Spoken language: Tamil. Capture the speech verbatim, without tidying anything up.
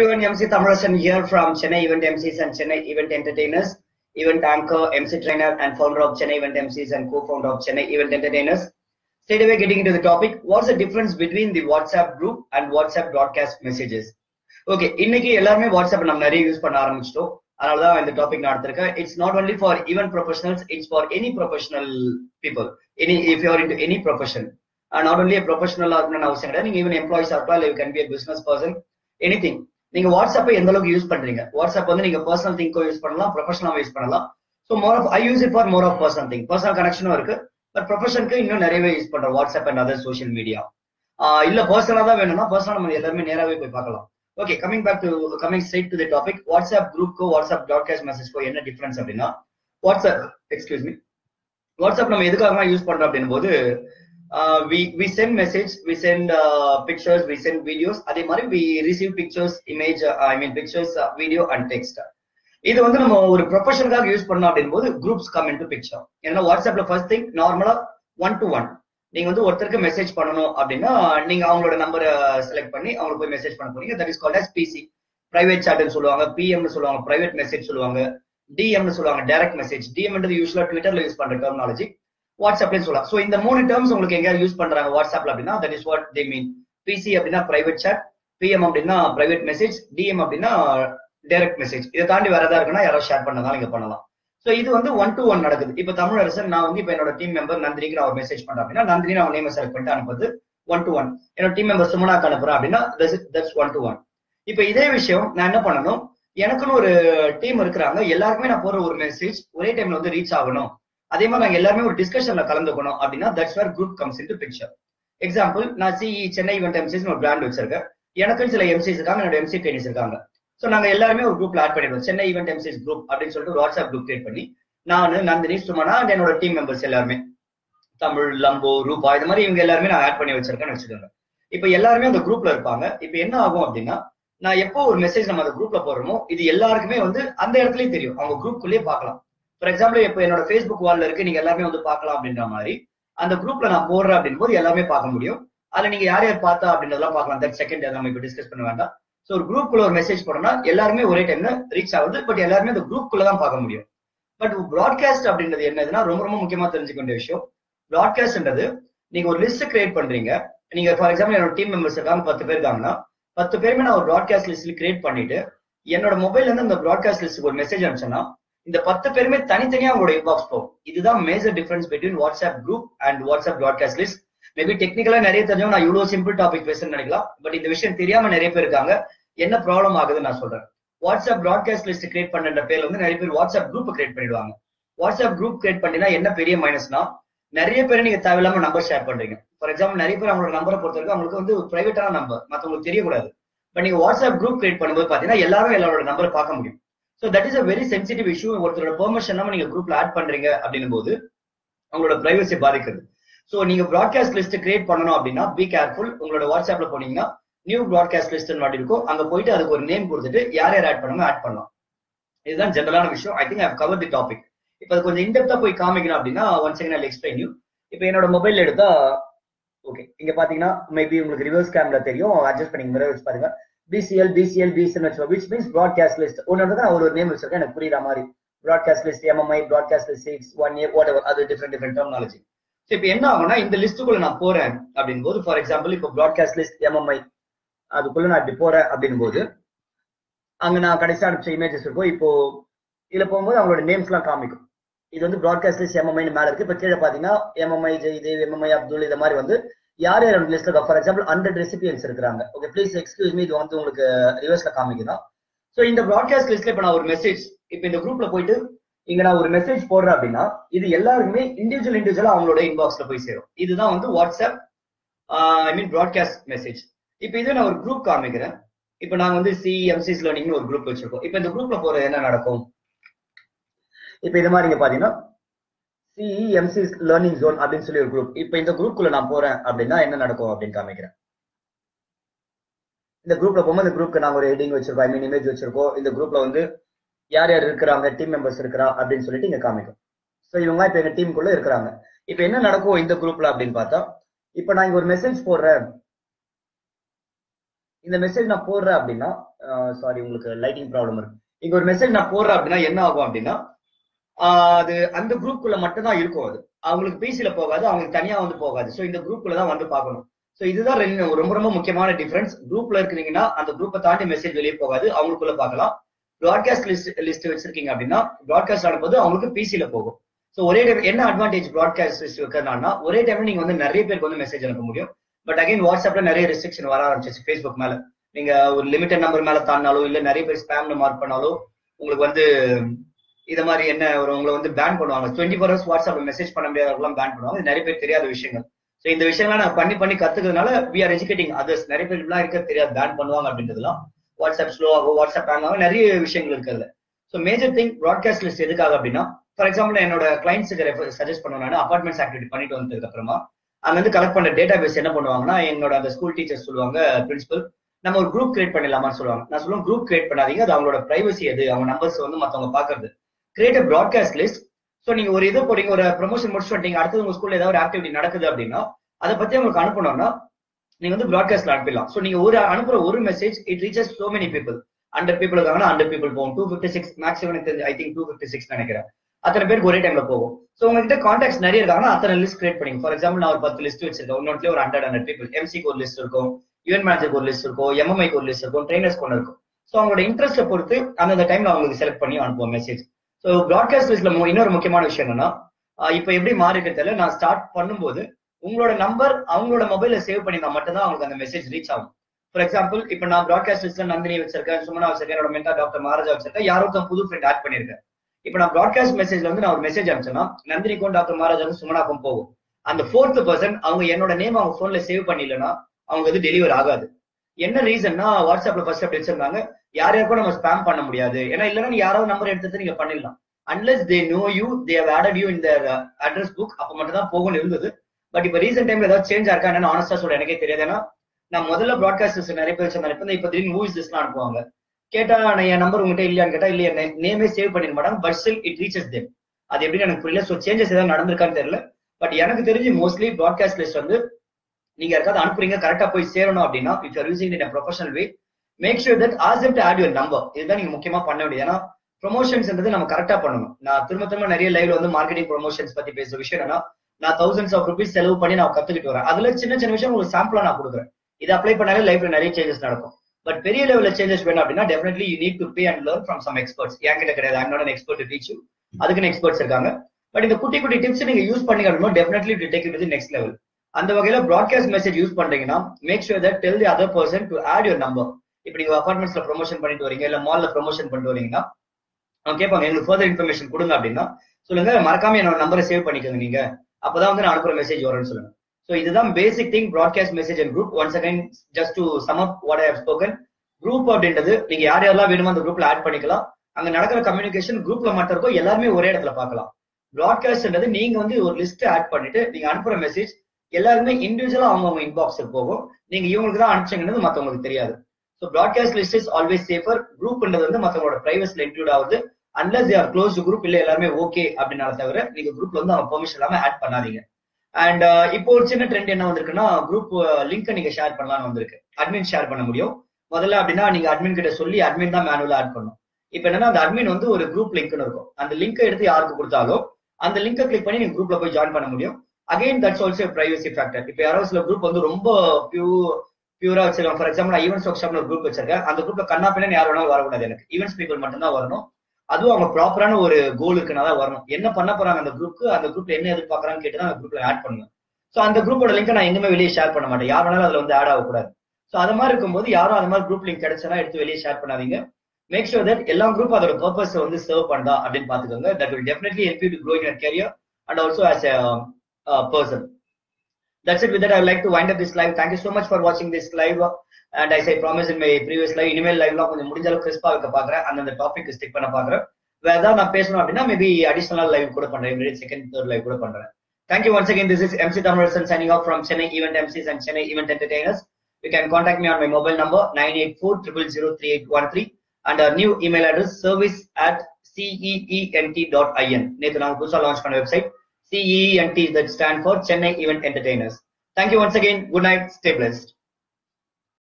Everyone, M C Thamizharasan here from Chennai Event M Cs and Chennai Event Entertainers, event anchor, M C trainer and founder of Chennai Event M Cs and co-founder of Chennai Event Entertainers. Straight away getting into the topic, what's the difference between the WhatsApp group and WhatsApp broadcast messages? Okay, inniki ellarume WhatsApp nam nariya use panna aarambichitom. Adala da indha topic nadarthirukken. It's not only for event professionals, it's for any professional people. Any if you are into any profession. And not only a professional aagana avashyam kada, neenga even employees are well, you can be a business person, anything. நீங்க வாட்ஸ்அப்பை எந்த அளவுக்கு யூஸ் பண்றீங்க, வாட்ஸ்அப் வந்து நீங்க பர்சனல் திங்கும் யூஸ் பண்ணலாம், ப்ரொஃபஷனலாக யூஸ் பண்ணலாம். So more of I use it for more of personal thing, personal கனெக்ஷனும் இருக்கு. பட் ப்ரொஃபஷனுக்கு இன்னும் நிறையவே யூஸ் பண்றோம் WhatsApp and other social media. இல்ல பர்சனலா தான் வேணும்னா பர்சனல் நம்ம எல்லாருமே நேராவே போய் பார்க்கலாம். Okay, coming back to coming straight to the topic, WhatsApp குரூப்க்கோ வாட்ஸ்அப் ப்ராட்காஸ்ட் மெசேஜ்க்கோ என்ன டிஃபரன்ஸ் அப்படின்னா, வாட்ஸ்அப் எக்ஸ்கியூஸ் மீ வாட்ஸ்அப் நம்ம எதுக்காக யூஸ் பண்றோம் அப்படின் போது, Uh, we we send message, we send uh, pictures, we send videos. அதே மாதிரி we receive pictures, image, uh, I mean pictures, uh, video and text. இது வந்து நம்ம ஒரு ப்ரொஃபஷனலுக்காக யூஸ் பண்ணோம் அப்படின் போது குரூப்ஸ் கம் இன்டு பிக்சர். ஏன்னா வாட்ஸ்அப்ல ஃபர்ஸ்ட் திங் நார்மலா ஒன் டு ஒன் நீங்க வந்து ஒருத்தருக்கு மெசேஜ் பண்ணணும் அப்படின்னா நீங்க அவங்களோட நம்பரை செலக்ட் பண்ணி அவங்களுக்கு போய் மெசேஜ் பண்ண போறீங்க. That is called as PC, private சாட்னு சொல்லுவாங்க, பிஎம்னு சொல்லுவாங்க, பிரைவேட் மெசேஜ் சொல்லுவாங்க, டிஎம்னு சொல்லுவாங்க, டைரக்ட் மெசேஜ். டிஎம்ன்றது யூஸ்வலா ட்விட்டர்ல யூஸ் பண்ற டெர்மினாலஜி, வாட்ஸ்அப்ல சொல்லலாம். சோ இந்த மூணு டேர்ம்ஸ் உங்களுக்கு எங்க யூஸ் பண்றாங்க வாட்ஸ்அப்ல அப்படின்னா that is what they mean. PC அப்படின்னா பிரைவேட் சாட், பிஎம் அப்படின்னா பிரைவேட் மெசேஜ், டிஎம் அப்படின்னா டைரக்ட் மெசேஜ். இதை தாண்டி வேற ஏதாவது இருக்குன்னா யாராவது ஷேர் பண்ணதான் நீங்க பண்ணலாம். சோ இது வந்து ஒன் டு ஒன் நடக்குது. இப்ப தமிழரசன் நான் வந்து இப்ப என்னோட டீம் மெம்பர் நந்தினிக்கு நான் ஒரு மெசேஜ் பண்றேன் அப்படின்னா நந்தினி அவங்க நேம் செலக்ட் பண்ணிட்டு அனுப்புறது ஒன் டு ஒன். என்னோட டீம் மெம்பர் சுமனாக்கு அனுப்புறேன் அப்படின்னா தட்ஸ் ஒன் டு ஒன். இப்ப இதே விஷயம் நான் என்ன பண்ணணும், எனக்குன்னு ஒரு டீம் இருக்கிறாங்க, எல்லாருக்குமே நான் போற ஒரு மெசேஜ் ஒரே டைம்ல வந்து ரீச் ஆகணும், அதே மாதிரி நாங்க எல்லாருமே ஒரு டிஸ்கஷன்ல கலந்துக்கணும் அப்படின்னா that's where group comes into picture. Example, நான் சிஇ சென்னை ஈவென்ட் எம்சிஸ் ஒரு பிராண்ட் வச்சிருக்கேன், எனக்கு சில எம்சிஸ் இருக்காங்க, என்னோட எம்சி ட்ரெயினிஸ் இருக்காங்க. சோ நாங்க எல்லாருமே ஒரு குரூப்ல ஆட் பண்ணிடுவோம், சென்னை ஈவென்ட் எம்சிஸ் குரூப் அப்படின்னு சொல்லிட்டு ஒரு வாட்ஸ்அப் குரூப் கிரியேட் பண்ணி நான் நந்தினி சுமனா அண்ட் என்னோட டீம் மெம்பர்ஸ் எல்லாருமே தமிழ் லம்போ ரூபா இது மாதிரி இவங்க எல்லாருமே நான் ஆட் பண்ணி வச்சிருக்கேன்னு வச்சுக்கோங்க. இப்ப எல்லாருமே அந்த குரூப்ல இருப்பாங்க. இப்ப என்ன ஆகும் அப்படின்னா நான் எப்போ ஒரு மெசேஜ் நம்ம அந்த குரூப்ல போடுறோமோ இது எல்லாருக்குமே வந்து அந்த இடத்துலயே தெரியும், அவங்க குரூப்குள்ளேயே பார்க்கலாம். ஃபார் எக்ஸாம்பிள் இப்போ என்னோட ஃபேஸ்புக் வால்ல இருக்கு, நீங்க எல்லாருமே வந்து பார்க்கலாம் அப்படின்ற மாதிரி அந்த குரூப்ல நான் போடுறேன் அப்படின்னு போது எல்லாமே பார்க்க முடியும். அதுல நீங்க யார் யார் பார்த்தா அப்படின்றதெல்லாம் பார்க்கலாம். தட் செகண்ட் நம்ம இப்போ டிஸ்கஸ் பண்ண வேண்டாம். ஸோ ஒரு குரூப் குள்ள ஒரு மெசேஜ் போனோம்னா எல்லாருமே ஒரே டைம்ல ரீச் ஆகுது, பட் எல்லாருமே அந்த குரூப் குள்ள தான் பார்க்க முடியும். பட் ப்ராட்காஸ்ட் அப்படின்றது என்னதுன்னா ரொம்ப ரொம்ப முக்கியமா தெரிஞ்சுக்க வேண்டிய விஷயம். ப்ராட்காஸ்ட்ன்றது நீங்க ஒரு லிஸ்ட் கிரியேட் பண்றீங்க. நீங்க ஃபார் எக்ஸாம்பிள் என்னோட டீம் மெம்பர்ஸ் இருக்காங்க, பத்து பேர் இருக்காங்கன்னா பத்து பேருமே நான் ஒரு ப்ராட்காஸ்ட் லிஸ்ட்ல கிரியேட் பண்ணிட்டு என்னோட மொபைல்ல இருந்து அந்த ப்ராட்காஸ்ட் லிஸ்ட்டுக்கு ஒரு மெசேஜ் அனுப்பிச்சேன்னா இந்த பத்து பேருமே தனித்தனியா அவங்களோட இன்பாக்ஸ் போகும். இதுதான் major difference between WhatsApp group and WhatsApp broadcast list. Maybe டெக்னிக்கலா நிறைய தெரிஞ்சவங்க நான் இவ்வளவு சிம்பிள் டாபிக் பேசுன்னு நினைக்கலாம், பட் இந்த விஷயம் தெரியாம நிறைய பேர் இருக்காங்க. என்ன ப்ராப்ளம் ஆகுதுன்னு நான் சொல்றேன். வாட்ஸ்அப் ப்ராட்காஸ்ட் லிஸ்ட் கிரியேட் பண்ற பேர்ல வந்து நிறைய பேர் வாட்ஸ்அப் குரூப் கிரியேட் பண்ணிடுவாங்க. வாட்ஸ்அப் குரூப் கிரியேட் பண்ணினா என்ன பெரிய மைனஸ்னா நிறைய பேர் நீங்க தேவையில்லாம நம்பர் ஷேர் பண்றீங்க. ஃபார் எக்ஸாம்பிள் நிறைய பேர் அவங்களோட நம்பரை பொறுத்தவரைக்கும் அவங்களுக்கு வந்து பிரைவேட்டான நம்பர் மற்றவங்களுக்கு தெரியக்கூடாது. பட் நீங்க வாட்ஸ்அப் குரூப் கிரியேட் பண்ணும்போது பாத்தீங்கன்னா எல்லாரும் எல்லாரோட நம்பரை பார்க்க முடியும். So that is a very sensitive issue. ஒருத்தரோட பெர்மிஷன் நீங்க குரூப்ல ஆட் பண்றீங்க அப்படின்னும் போது உங்களோட பிரைவசி பாதிக்குது. ஸோ நீங்க ப்ராட்காஸ்ட் லிஸ்ட் கிரியேட் பண்ணணும் அப்படின்னா பி கேர்ஃபுல். உங்களோட வாட்ஸ்அப்ல போனீங்கன்னா நியூ ப்ராட்காஸ்ட் லிஸ்ட் மாதிரி இருக்கும், அங்க போயிட்டு அதுக்கு ஒரு நேம் கொடுத்துட்டு யார் யார் ஆட் பண்ணுங்க ஆட் பண்ணலாம். இதுதான் ஜெனரலான விஷயம். I think I have cover the topic. இப்போ அது கொஞ்சம் இன்டெப்தா போய் காமிக்கணும் அப்படின்னா once again I will explain you. இப்போ என்னோட மொபைல் எடுத்தா ஓகே, இங்க பாத்தீங்கன்னா மேபி உங்களுக்கு ரிவர்ஸ் கேமரா தெரியும், அட்ஜஸ்ட் பண்ணி மிரர் பாருங்க. பிசிஎல் பிசிஎல் பிசிஎல் வச்சுக்கோங்க, விச் மீன்ஸ் ப்ராட்காஸ்ட் லிஸ்ட். ஒன்னோட தான் ஒரு நேம் வச்சிருக்கேன் எனக்கு புரியுற மாதிரி. Broadcast list MMI, broadcast list six one A whatever, அது டிஃப்ரெண்ட் டிஃப்ரெண்ட் டெர்மினாலஜி. ஸோ இப்போ என்ன ஆகும்னா இந்த லிஸ்ட்டுக்குள்ள நான் போறேன் அப்படின் போது ஃபார் எக்ஸாம்பிள் இப்போ ப்ராட்காஸ்ட் லிஸ்ட் எம்எம்ஐ அதுக்குள்ள நான் இப்படி போறேன் அப்படின் போது அங்க நான் கடைசியா அனுப்பிச்ச இமேஜஸ் இருக்கும். இப்போ இதுல போகும்போது அவங்களோட நேம்ஸ்லாம் காமிக்கும். இது வந்து ப்ராட்காஸ்ட் லிஸ்ட் எம்எம்ஐன்னு மேல இருக்கு. இப்போ கீழே பாத்தீங்கன்னா எம்எம்ஐ ஜெய்தேவ், எம்எம்ஐ அப்துல், இது மாதிரி வந்து யார் யார் அந்த லிஸ்ட்ல ஃபார் எக்ஸாம்பிள் ஹண்ட்ரட் ரெசிபியன்ஸ் இருக்கிறாங்க. ஓகே, ப்ளீஸ் எக்ஸ்கியூஸ் மீ, இது வந்து உங்களுக்கு ரிவர்ஸ்ல காமிக்குதான். ஸோ இந்த ப்ராட்காஸ்ட் லிஸ்ட்ல இப்போ நான் ஒரு மெசேஜ் இப்போ இந்த குரூப்ல போயிட்டு இங்க நான் ஒரு மெசேஜ் போடுறேன் அப்படின்னா இது எல்லாருக்குமே இண்டிவிஜுவல் இண்டிவிஜுவலா அவங்களோட இன்பாக்ஸ்ல போய் சேரும். இதுதான் வந்து WhatsApp I mean broadcast message. இப்போ இதை நான் ஒரு குரூப் காமிக்கிறேன். இப்போ நான் வந்து சிஎம்சிஸ் லேர்னிங்னு ஒரு குரூப் வச்சிருக்கோம். இப்போ இந்த குரூப்ல போறது என்ன நடக்கும், இப்போ இது மாதிரி இங்க பாத்தீங்கன்னா சிஇஎம்சிஸ் லேர்னிங் ஜோன் அப்படின்னு சொல்லி ஒரு குரூப். இப்போ இந்த குரூப் குள்ள நான் போறேன் அப்படின்னா என்ன நடக்கும் அப்படின்னு காமிக்கிறேன். இந்த குரூப்ல போகும்போது இந்த குரூப்க்கு நாங்க ஒரு ஹெட்டிங் வச்சிருக்கோம், ஐ மீன் இமேஜ் வச்சிருக்கோம். இந்த குரூப்ல வந்து யார் யார் இருக்கிறாங்க, டீம் மெம்பர்ஸ் இருக்கிறா அப்படின்னு சொல்லிட்டு இங்க காமிக்கும். ஸோ இவங்க இப்போ எங்க டீம் குள்ள இருக்கிறாங்க. இப்போ என்ன நடக்கும் இந்த குரூப்ல அப்படின்னு பார்த்தா, இப்போ நான் இங்க ஒரு மெசேஜ் போடுறேன், இந்த மெசேஜ் நான் போடுறேன் அப்படின்னா, சாரி உங்களுக்கு லைட்டிங் ப்ராப்ளம் இருக்கு, இங்க ஒரு மெசேஜ் நான் போடுறேன் அப்படின்னா என்ன ஆகும் அப்படின்னா, அது அந்த குரூப் குள்ள மட்டும் தான் இருக்கும். அது அவங்களுக்கு பிசில போகாது, அவங்களுக்கு தனியா வந்து போகாது. ஸோ இந்த குரூப் குள்ளதான் வந்து பார்க்கணும். ஸோ இதுதான் ரொம்ப ரொம்ப முக்கியமான டிஃபரன்ஸ். குரூப்ல இருக்கிறீங்கன்னா அந்த குரூப்பை தாண்டி மெசேஜ் வெளியே போகாது, அவங்களுக்குள்ள பார்க்கலாம். ப்ராட்காஸ்ட் லிஸ்ட் லிஸ்ட் வச்சிருக்கீங்க அப்படின்னா ப்ராட்காஸ்ட் ஆடும்போது அவங்களுக்கு பிசில போகும். ஸோ ஒரே டைம் என்ன அட்வான்டேஜ் ப்ராட்காஸ்ட் லிஸ்ட் வைக்கிறதுனா, ஒரே டைம்ல நீங்க வந்து நிறைய பேருக்கு வந்து மெசேஜ் அனுப்ப முடியும். பட் அகைன் வாட்ஸ்அப்ல நிறைய ரெஸ்ட்ரிக்ஷன் வர ஆரம்பிச்சிச்சு. ஃபேஸ்புக் மேல நீங்க ஒரு லிமிட்டட் நம்பர் மேல தாண்டினாலோ இல்ல நிறைய பேர் ஸ்பேம்ல மார்க் பண்ணாலோ உங்களுக்கு வந்து இத மாதிரி என்ன ஒரு உங்களை வந்து பேன் பண்ணுவாங்க. டுவெண்ட்டி ஃபோர் ஹவர்ஸ் வாட்ஸ்அப்ல மெசேஜ் பண்ண முடியாதவங்களாம் பேன் பண்ணுவாங்க. நிறைய பேர் தெரியாத விஷயங்கள். ஸோ இந்த விஷயங்கள்லாம் நான் பண்ணி பண்ணி கத்துக்கிறதுனால வி ஆர் எஜுகேட்டிங் அதர்ஸ். நிறைய பேர் எல்லாம் இருக்க தெரியாது, பேன் பண்ணுவாங்க அப்படின்றதுலாம். வாட்ஸ்அப் ஸ்லோவாக வாட்ஸ்அப் ஹேங் ஆகும், நிறைய விஷயங்கள் இருக்குல்ல. So major thing broadcast list எதுக்காக அப்படின்னா, ஃபார் எக்ஸாம்பிள் என்னோட கிளைண்ட்ஸுக்கு சஜஸ்ட் பண்ணுவேன். அப்பார்ட்மெண்ட்ஸ் ஆக்டிவிட்டி பண்ணிட்டு வந்ததுக்கு அப்புறமா அங்க வந்து கலெக்ட் பண்ண டேட்டா பேஸ் என்ன பண்ணுவாங்கன்னா, என்னோட அந்த ஸ்கூல் டீச்சர்ஸ் சொல்லுவாங்க, பிரின்சிபல் நம்ம ஒரு குரூப் கிரியேட் பண்ணிடலாமான்னு சொல்லுவாங்க. நான் சொல்லுவேன் குரூப் கிரியேட் பண்ணாதீங்க, அது அவங்களோட பிரைவசி, அது அவங்க நம்பர்ஸ் வந்து மற்றவங்க பாக்குறது. Create a broadcast list. So நீங்க ஒரு இது போறீங்க, ஒரு ப்ரொமோஷன் முடிச்சு வந்துட்டீங்க, அடுத்தது உங்க ஸ்கூல்ல ஏதாவது ஒரு ஆக்டிவிட்டி நடக்குது அப்படின்னா அதை பத்தி உங்களுக்கு அனுப்பணும்னா நீங்க வந்து ப்ராட்காஸ்ட்ல அனுப்பிடலாம். ஸோ நீங்க ஒரு அனுப்புற ஒரு message it reaches so many people. Hundred people இருக்காங்கன்னா ஹண்ட்ரட் பீப்புள் போகும். Two fifty six maximum I think two fifty six நினைக்கிறேன். அத்தனை பேருக்கு ஒரே டைம்ல போகும். ஸோ உங்ககிட்ட கான்டாக்ட்ஸ் நிறைய இருக்காங்கன்னா அத்தனை லிஸ்ட் கிரியேட் பண்ணி. ஃபார் எக்ஸாம்பிள் நான் ஒரு பத்து லிஸ்ட் வச்சிருக்கேன், இன்னொருத்திலே ஒரு ஹண்ட்ரட் ஹண்ட்ரட் பீப்புள். எம்சிக்கு ஒரு லிஸ்ட் இருக்கும், ஈவென்ட் மேனேஜருக்கு ஒரு லிஸ்ட் இருக்கும், எம்எம்ஐக்கு ஒரு லிஸ்ட் இருக்கும், ட்ரெயினர்ஸ் கொண்டு இருக்கும். ஸோ அவங்களோட இன்ட்ரெஸ்ட்டை பொறுத்து அந்த டைம்ல அவங்களுக்கு செலக்ட் பண்ணி அனுப்புவோம் மெசேஜ். ஸோ ப்ராட்காஸ்ட் லிஸ்ட்ல இன்னொரு முக்கியமான விஷயம் என்னன்னா, இப்போ எப்படி மாறிக்கிறதுல நான் ஸ்டார்ட் பண்ணும்போது உங்களோட நம்பர் அவங்களோட மொபைல சேவ் பண்ணினா மட்டும்தான் அவங்களுக்கு அந்த மெசேஜ் ரீச் ஆகும். ஃபார் எக்ஸாம்பிள் இப்போ நான் ப்ராட்காஸ்ட் லிஸ்ட்ல நந்தினி வச்சிருக்கேன், சுமனா வச்சிருக்கேன், என்னோட மென்டா டாக்டர் மகாராஜா வச்சிருக்கேன், யாரும் புது ஃப்ரெண்ட் ஆட் பண்ணிருக்கேன். இப்போ நான் ப்ராட்காஸ்ட் மெசேஜ்ல வந்து நான் ஒரு மெசேஜ் அனுப்பிச்சேன்னா நந்தினிக்கும் டாக்டர் மகாராஜாக்கும் சுமனாக்கும் போகும். அந்த ஃபோர்த் பர்சன் அவங்க என்னோட நேம் அவங்க போன்ல சேவ் பண்ணிடலன்னா அவங்க இது டெலிவர் ஆகாது. என்ன ரீசன்னா, வாட்ஸ்அப்ல ஃபர்ஸ்ட் அப்படி வச்சிருந்தாங்க, யார் யாருக்கும் நம்ம ஸ்பேம் பண்ண முடியாது. ஏன்னா இல்லைன்னா யாராவது நம்பர் எடுத்துட்டு நீங்க பண்ணிடலாம். Unless they know you they have added you in their address book, அப்ப மட்டும் தான் போகணும்னு இருந்தது. பட் இப்போ ரீசென்ட் டைம்ல ஏதாவது சேஞ்ச் ஆயிருக்கா என்னன்னு ஆனஸ்டா சொல்ல எனக்கே தெரியாது. ஏன்னா நான் முதல்ல ப்ராட்காஸ்ட் நிறைய பேர் சொன்னா இப்போ இப்போ திடீர்னு மூவிஸ் லிஸ்ட்லாம் அனுப்புவாங்க. கேட்டா நான் என் நம்பர் உங்ககிட்ட இல்லையான்னு கேட்டா இல்லையா, நேமே சேவ் பண்ணிட மாட்டாங்க. But still it reaches them. அது எப்படின்னு எனக்கு புரியல. ஸோ சேஞ்சஸ் ஏதாவது நடந்திருக்கான்னு தெரியல. பட் எனக்கு தெரிஞ்சு மோஸ்ட்லி ப்ராட்காஸ்ட் லிஸ்ட் வந்து நீங்க யாருக்காவது அனுப்புறீங்க, கரெக்டா போய் சேரணும் அப்படின்னா if you are using in a professional way, make sure that ask him to add your number. இதுதான் நீங்க முக்கியமா பண்ண வேண்டியது. ஏன்னா ப்ரொமோஷன்ஸ்ன்றது நம்ம கரெக்டா பண்ணணும். நான் திரும்ப திரும்ப நிறைய லைவ்ல வந்து மார்க்கெட்டிங் ப்ரொமோஷன்ஸ் பத்தி பேசுற விஷயம் என்னன்னா, நான் தௌசண்ட்ஸ் ஆஃப் ருபீஸ் செலவு பண்ணி நான் கத்துக்கிட்டு வரேன். அதுல சின்ன சின்ன விஷயம் உங்களுக்கு சாம்பிளா நான் கொடுக்குறேன். இதை அப்ளை பண்ணாலே லைஃப்ல நிறைய சேஞ்சஸ் நடக்கும். பட் பெரிய லெவல்ல சேஞ்சஸ் வேணும் அப்படின்னா definitely you need to pay and learn from some experts. என்கிட்ட கிடையாது, I am not an expert to teach you, அதுக்குன்னு எக்ஸ்பர்ட்ஸ் இருக்காங்க. பட் இந்த குட்டி குட்டி டிப்ஸ் நீங்க யூஸ் பண்ணீங்க அப்படின்னா definitely to take it to the next level. அந்த வகையில ப்ராட்காஸ்ட் மெசேஜ் யூஸ் பண்றீங்கன்னா make sure that tell the other person to add your number. இப்ப நீங்க அபார்ட்மெண்ட்ஸ்ல ப்ரொமோஷன் பண்ணிட்டு வரீங்க இல்ல மால்ல ப்ரொமோஷன் பண்ணிட்டு வரீங்கன்னா அவங்க கேட்பாங்க எங்களுக்கு ஃபர்தர் இன்ஃபர்மேஷன் கொடுங்க அப்படின்னா சொல்லுங்க, மறக்காம என்னோட நம்பரை சேவ் பண்ணிக்கோங்க நீங்க, அப்பதான் வந்து நான் அனுப்புற மெசேஜ் வரும்னு சொல்லுங்க. ஸோ இதுதான் basic thing broadcast message and group. Once again just to sum up what I have spoken, group அப்படின்றது நீங்க யார் யாரெல்லாம் வேணுமோ அந்த குரூப்ல ஆட் பண்ணிக்கலாம். அங்க நடக்கிற கம்யூனிகேஷன் குரூப்ல மட்டும் இருக்கும், எல்லாருமே ஒரே இடத்துல பார்க்கலாம். ப்ராட்காஸ்ட்ன்றது நீங்க வந்து ஒரு லிஸ்ட் ஆட் பண்ணிட்டு நீங்க அனுப்புற மெசேஜ் எல்லாருமே இண்டிவிஜுவலா அவங்கவுங்க இன்பாக்ஸுக்கு போகும். நீங்க இவங்களுக்கு தான் அனுப்பிச்சீங்கன்றது மற்றவங்களுக்கு தெரியாது. So broadcast list is always safer. குரூப்ன்றது வந்து மற்றவங்களோட பிரைவசில இன்க்ளூட் ஆகுது. அன்லஸ் தேர் க்ளோஸ் குரூப் இல்ல எல்லாருமே ஓகே அப்படின்னால தவிர நீங்க குரூப்ல வந்து அவங்க பெர்மிஷன் இல்லாம ஆட் பண்ணாதீங்க. அண்ட் இப்போ ஒரு சின்ன ட்ரெண்ட் என்ன வந்திருக்குன்னா, குரூப் லிங்க் நீங்க ஷேர் பண்ணலாம்னு வந்திருக்கு. அட்மின் ஷேர் பண்ண முடியும். முதல்ல அப்படின்னா நீங்க அட்மின் கிட்ட சொல்லி அட்மின் தான் மேனுவலா ஆட் பண்ணும். இப்போ என்னன்னா அந்த அட்மின் வந்து ஒரு குரூப் லிங்க்னு இருக்கும். அந்த லிங்கை எடுத்து யாருக்கு கொடுத்தாலும் அந்த லிங்கை கிளிக் பண்ணி நீங்க குரூப்ல போய் ஜாயின் பண்ண முடியும். Again that's also privacy factor. இப்போ யாராவது சில குரூப் வந்து ரொம்ப பியூ பியூரா வச்சிருக்காங்க. ஃபார் எக்ஸாம்பிள் நான் ஈவென்ட்ஸ் ஒர்க் ஷாப்ல ஒரு குரூப் வச்சிருக்கேன். அந்த குரூப்ல கண்ணா பிள்ளைன்னு யார் வேணாலும் வரக்கூடாது, எனக்கு ஈவென்ட்ஸ் பீப்புள் மட்டும்தான் வரணும். அதுவும் அவங்க ப்ராப்பரான ஒரு கோல் இருக்குனாதான் வரணும். என்ன பண்ண போறாங்க அந்த குரூப்க்கு, அந்த குரூப்ல என்ன எதிர்பார்க்கறாங்கன்னு கேட்டு தான் அந்த குரூப்ல ஆட் பண்ணுவேன். ஸோ அந்த குரூப்போட லிங்க் நான் எங்குமே வெளியே ஷேர் பண்ண மாட்டேன். யார் வேணாலும் அதுல வந்து ஆட் ஆகக்கூடாது. ஸோ அது மாதிரி இருக்கும்போது யாரும் அது மாதிரி குரூப் லிங்க் கிடைச்சனா எடுத்து வெளியே ஷேர் பண்ணாதீங்க. மேக் ஷூர் தட் எல்லா குரூப் அதோட பர்பஸ் வந்து சர்வ் பண்ணா அப்படின்னு பாத்துக்கோங்க. That will definitely help you to grow in your career and also as a person. That's it. With that, I would like to wind up this live. Thank you so much for watching this live. And as I promised in my previous live, in my live la konjam mudinja alukku crisp avikka paakren. And then the topic stick panna paakren. Whether na pesanu appadina maybe additional live kuda pandren, every second third live kuda pandren. Thank you once again. This is M C Thamizharasan signing off from Chennai Event M Cs and Chennai Event Entertainers. You can contact me on my mobile number nine eight four zero zero zero three eight one three and our new email address service at c e e n t dot i n. nethu na pudusa launch panna website C E E N T that stand for Chennai Event Entertainers. Thank you once again. Good night. Stay blessed.